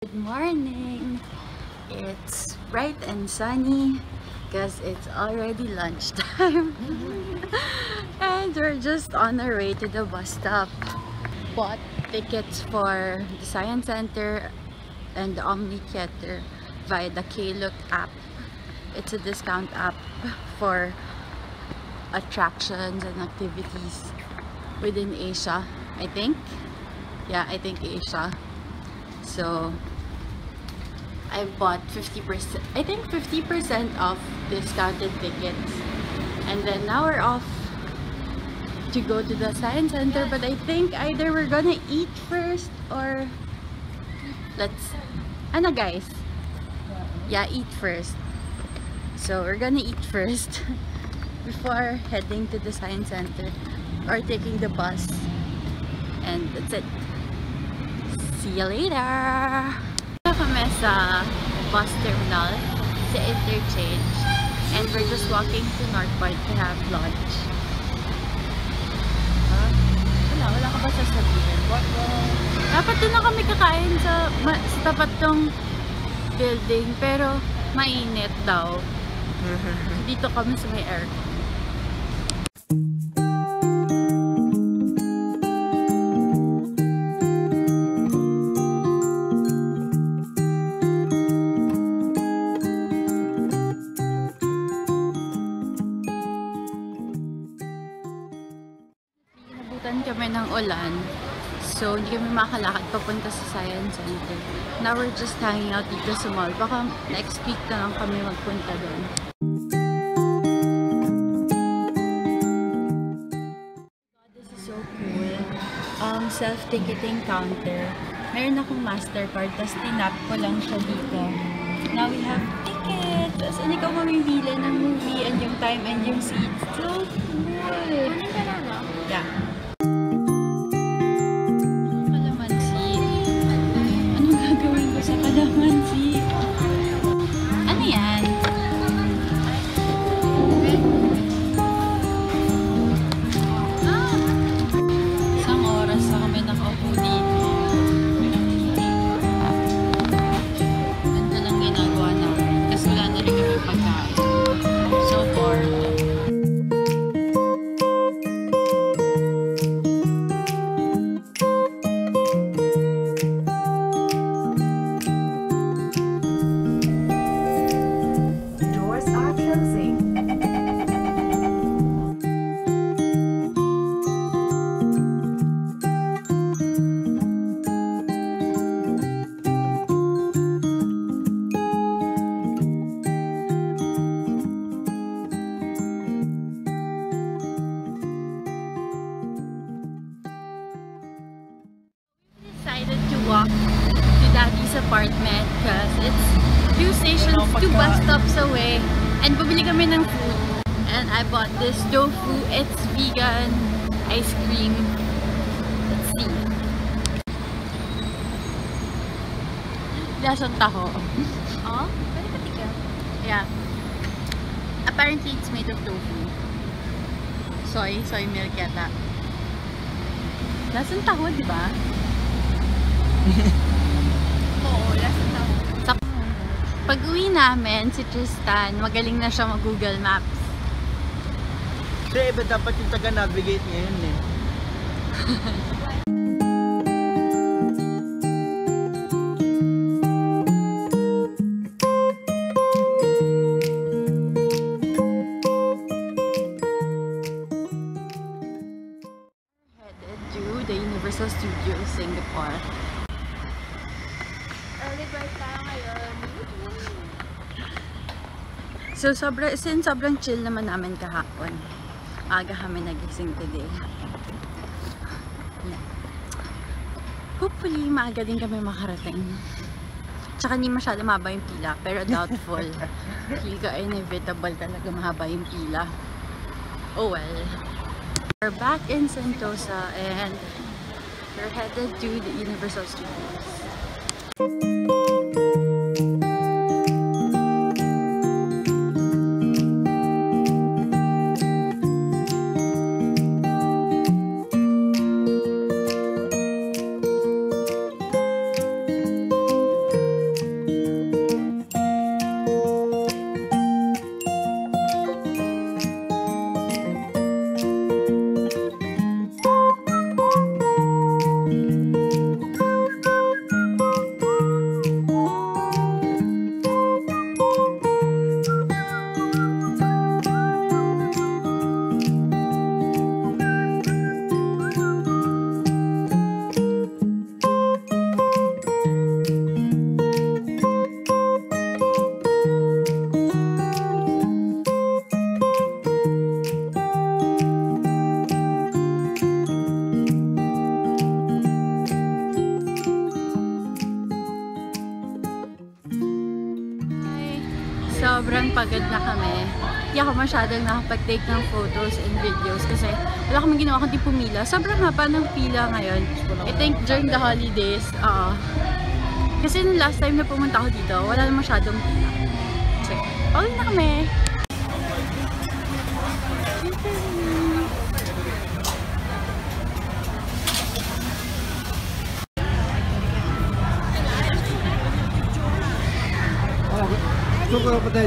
Good morning! It's bright and sunny because it's already lunchtime and we're just on our way to the bus stop. Bought tickets for the Science Center and the Omni Theater via the Klook app. It's a discount app for attractions and activities within Asia, I think. Yeah, I think Asia. So I bought 50%, I think 50% off discounted tickets, and then now we're off to go to the Science Center. But I think either we're gonna eat first or let's Anna guys, yeah, eat first. So we're gonna eat first before heading to the Science Center or taking the bus, and that's it. See you later! Kami sa bus terminal, sa interchange, and we're just walking to Northpoint to have lunch. Huh? Wala ka ba sasabihin? Dapat doon na kami kakain sa tapat ng building, pero mainit daw. Dito kami sa may aircon. Kami ng ulan, so hindi kami makalakad papunta sa Science Center. Now we're just hanging out dito sa mall. Baka next week na lang kami magpunta doon. God, this is so cool. Self-ticketing counter. Meron akong Mastercard, tapos tinap ko lang siya dito. Now we have tickets! Tapos hindi ka mamimili ng movie and yung time and yung seats. So cool! Yeah. Walk to Daddy's apartment because it's two stations, two bus stops away, and bumili kami ng food, and I bought this tofu. It's vegan ice cream. Let's see. Lasang taho. Oh, very particular. Yeah. Apparently it's made of tofu. Soy milk yata. Lasang taho, di ba? Oo, so, pag uwi namin, si Tristan, magaling na siya mag-Google Maps. Kaya iba dapat yung taga-navigate niya yun eh. We're headed to the Universal Studios Singapore. So, sobrang chill naman namin kahapon. Aga kami nagising today. Yeah. Hopefully, maaga din kami makarating. Tsaka hindi masyado mahaba yung pila, pero doubtful. Feel ka inevitable talaga mahaba yung pila. Oh well. We're back in Sentosa and we're headed to the Universal Studios. sobrang pagod na kami. Hindi ako masyadong nakapag-take ng photos and videos kasi wala kaming ginawa kundi pumila. Sobrang haba ng pila ngayon. I think during the holidays, kasi nung last time na pumunta ako dito, wala na masyadong pila. So, pauwi na kami! Thank you.